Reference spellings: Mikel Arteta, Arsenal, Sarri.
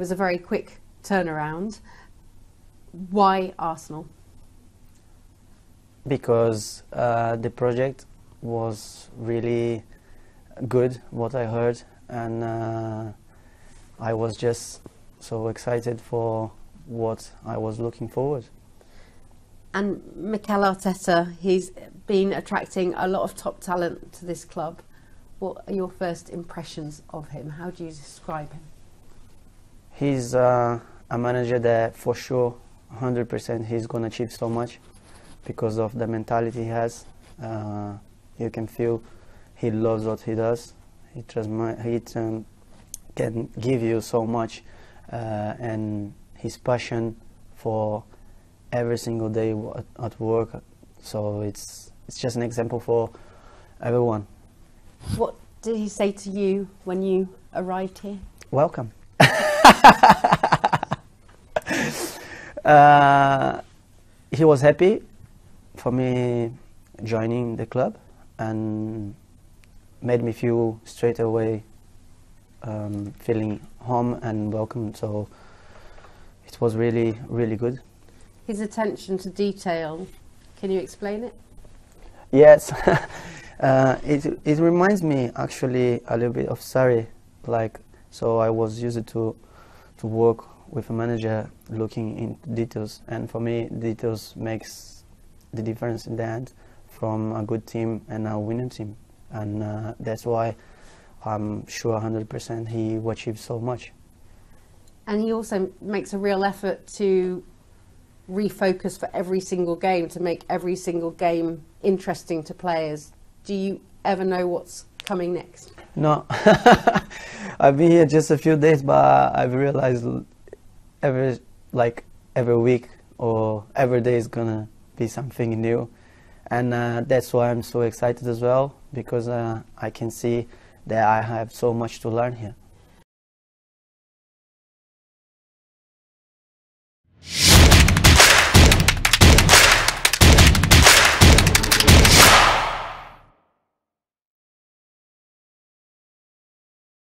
was a very quick turnaround. Why Arsenal? Because the project was really good, what I heard, and I was just so excited for what I was looking forward. And Mikel Arteta, he's been attracting a lot of top talent to this club. What are your first impressions of him? How do you describe him? He's a manager that for sure, 100%, he's going to achieve so much because of the mentality he has. You can feel he loves what he does. He can give you so much, and his passion for every single day at work. So it's just an example for everyone. What did he say to you when you arrived here? Welcome. He was happy for me joining the club and made me feel straight away feeling home and welcome. So it was really, really good. His attention to detail, can you explain it? Yes. It reminds me actually a little bit of Sarri, so I was used to work with a manager looking into details, and for me details makes the difference in the end from a good team and a winning team, and that's why I'm sure 100% he achieved so much. And he also makes a real effort to refocus for every single game, to make every single game interesting to players. Do you ever know what's coming next? No. I've been here just a few days, but I've realized every week or every day is gonna be something new, and that's why I'm so excited as well, because I can see that I have so much to learn here.